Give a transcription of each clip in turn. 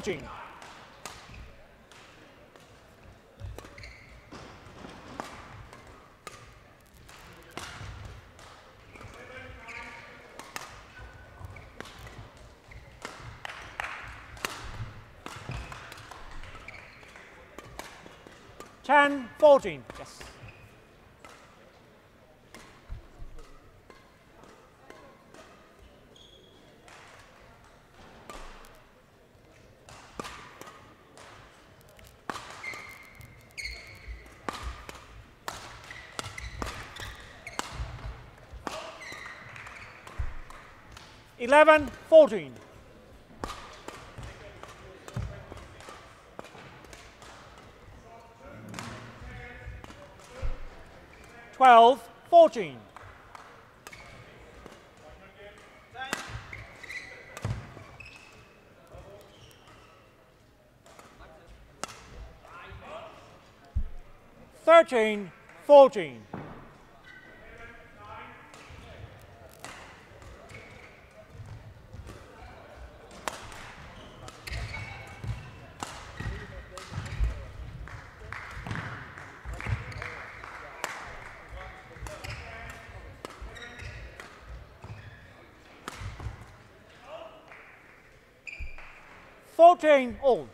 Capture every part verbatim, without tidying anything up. fourteen. ten, fourteen, yes. eleven, fourteen. twelve, fourteen. thirteen, fourteen. fourteen all.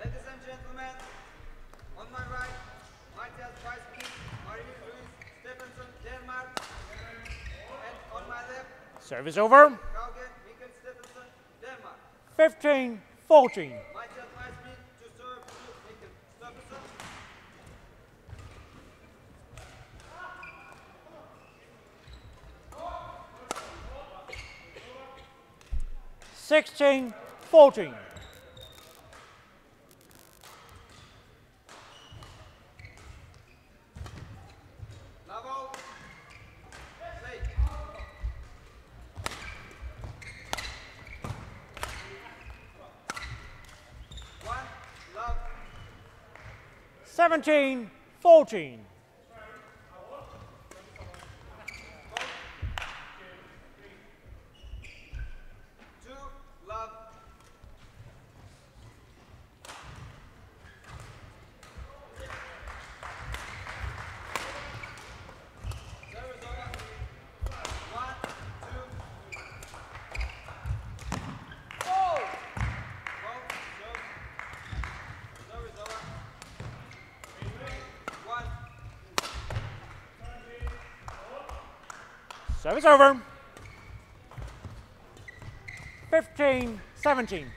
Ladies and gentlemen, on my right, Michael Price, Marie Louise Stephenson, Denmark, and on my left, service over. Kaugen, Michael Stephenson, Denmark. fifteen, fourteen. Michael Price to serve to Michael Stephenson. sixteen, fourteen. seventeen, fourteen. Service over. fifteen, seventeen.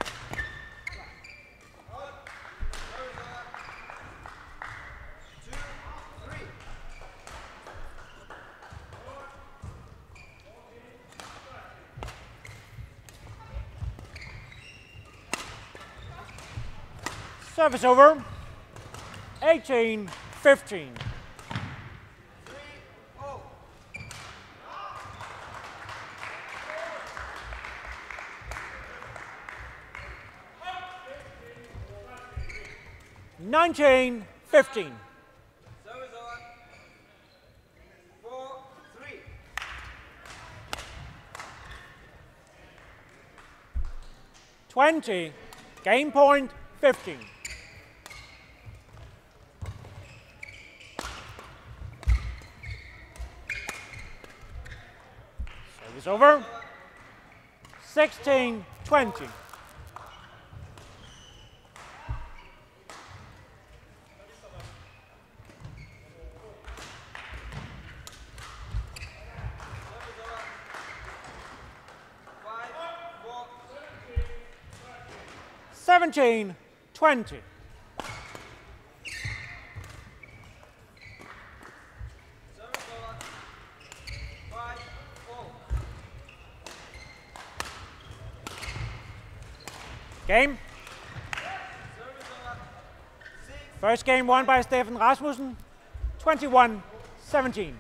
Service over. eighteen, fifteen. nineteen, fifteen. Service over. four, three. twenty. Game point, fifteen. Service over. sixteen, twenty. seventeen, twenty. Game. First game won by Steffen Rasmussen, twenty-one, seventeen.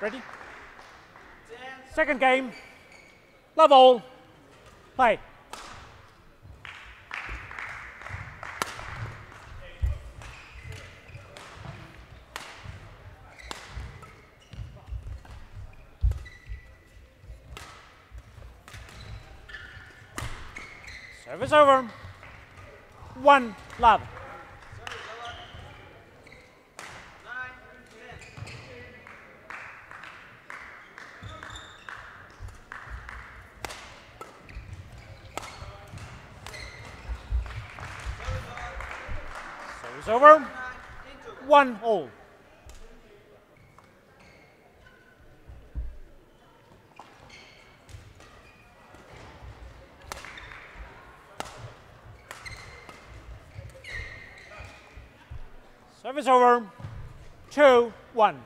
Ready? Second game. Love all. Play. Service over. One love. Service over. One all. Service over, two, one.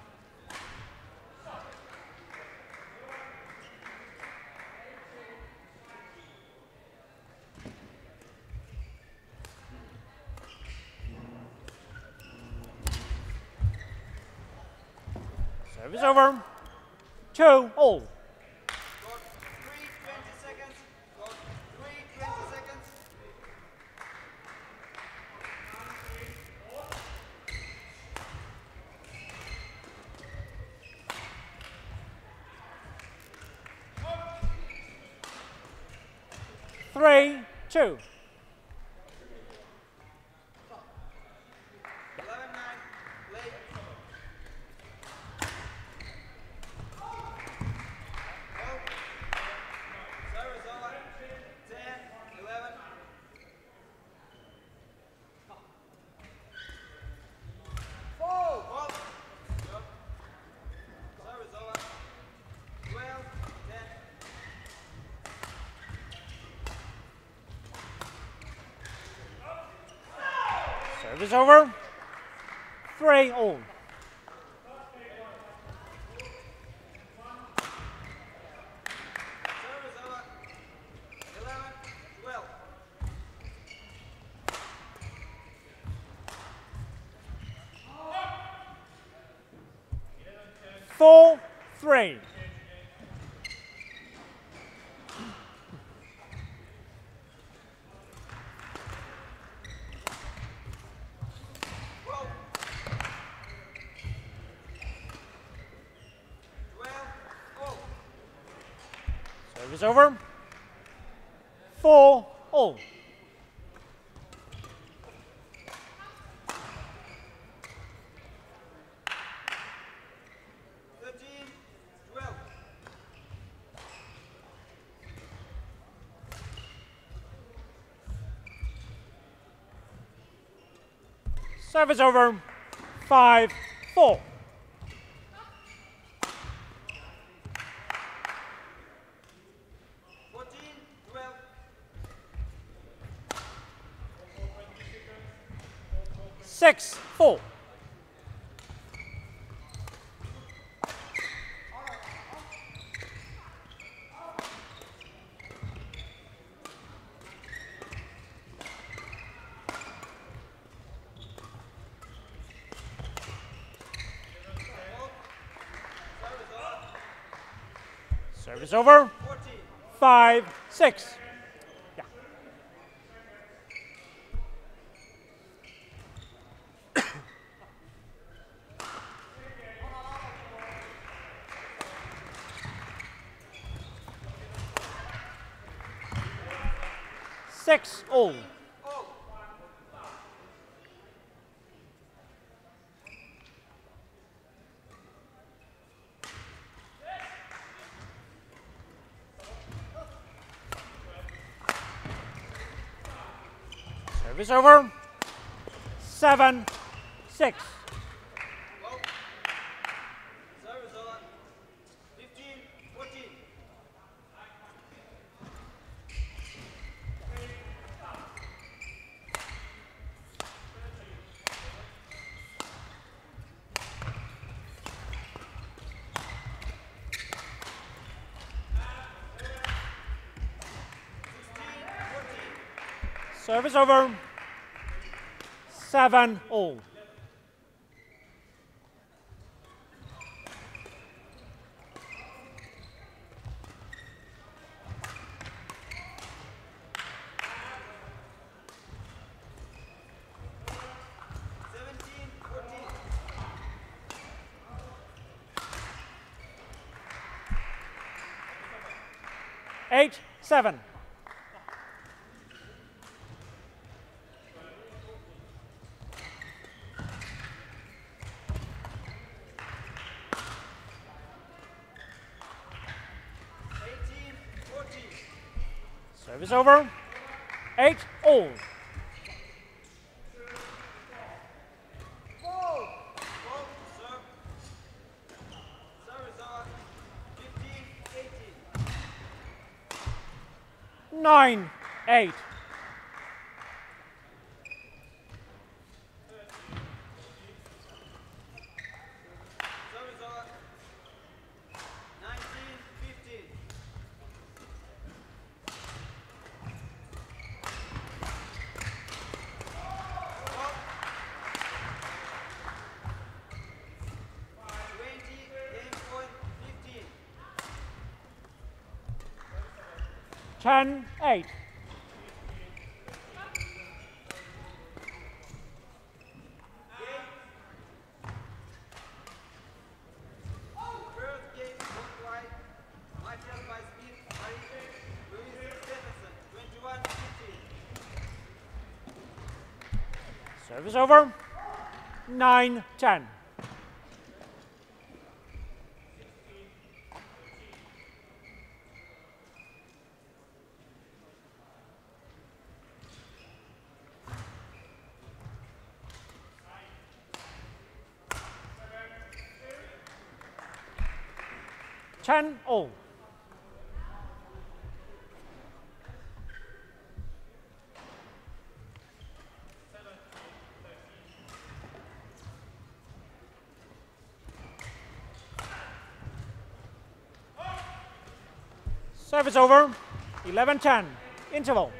Service over, two, all. Three, two. Service over, three all. Service over, eleven, twelve. Four, three. Service over. Four all. thirteen, twelve. Service over. Five, four. Six, four. Service over. Five, six. Six all. Service over. Seven, six. Service over, seven all. eight, seven. Service over, eight all. Nine, eight. Ten, eight. Service over. Nine, ten. Ten all. Service over. Eleven ten. Interval.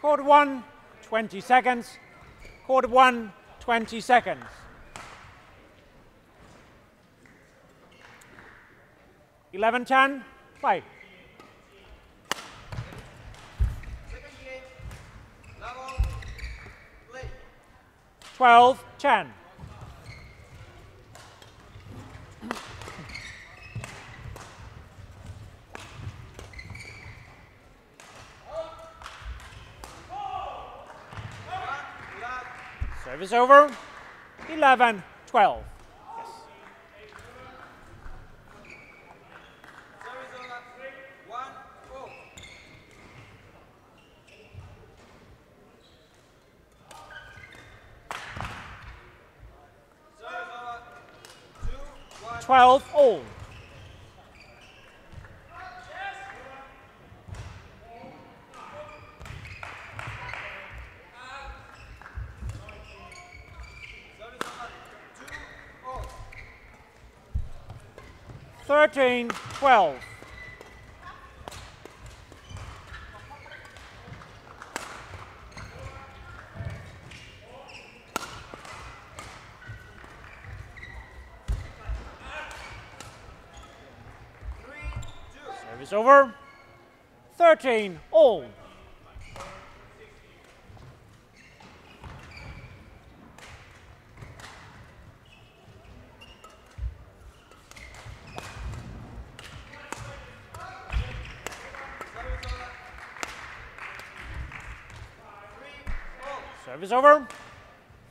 Quarter one, twenty seconds. Quarter one, twenty seconds. Eleven, ten, play. Twelve, ten. Service over, eleven, twelve. Yes. Service over, one, four. Service over, two, one. twelve, all. Thirteen, twelve. Service over. Thirteen, all. Service over.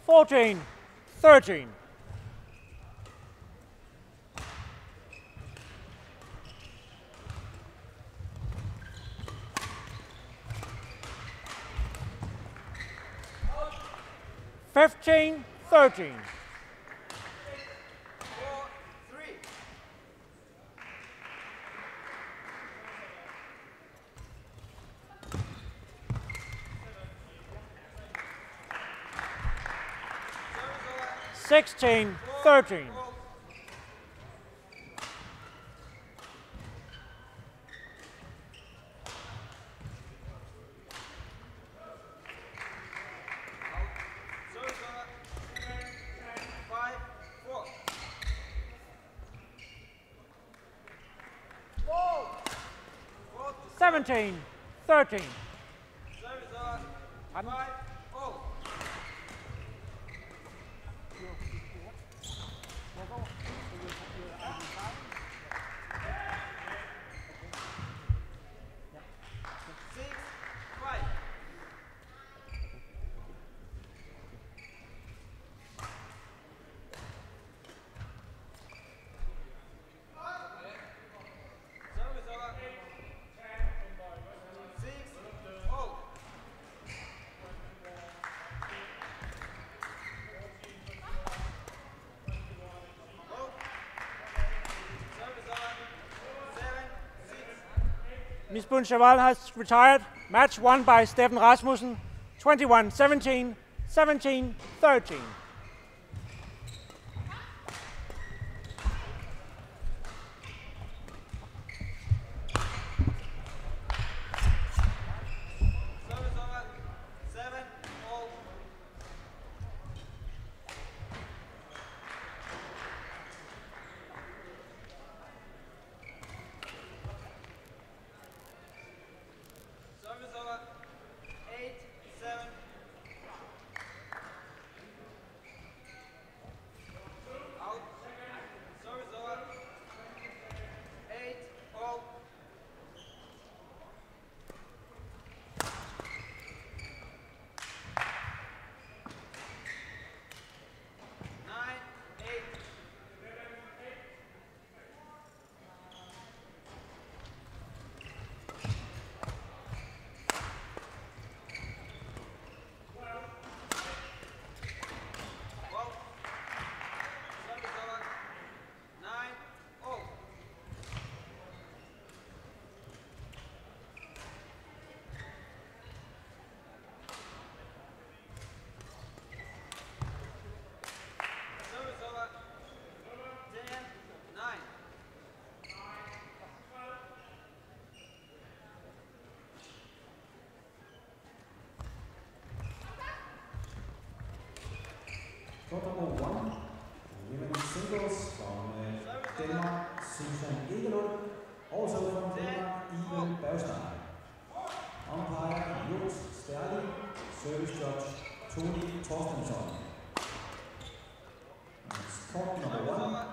Fourteen, thirteen. Fifteen, thirteen. sixteen, thirteen. seventeen thirteen. I'm Misbun Shawal has retired. Match won by Steffen Rasmussen, twenty-one seventeen, seventeen thirteen. Number one, women's singles from uh, Denmark, Susan Egelund, also from Denmark, Iben Bergstein. Umpire, Jules Sterling, service judge, Tony Torstensson. Sport number one,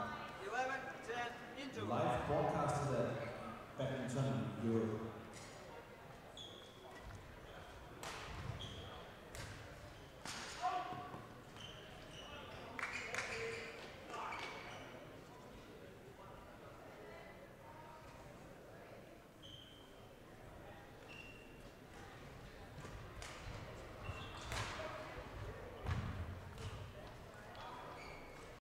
eleven, ten, into live broadcasted at Badminton Europe.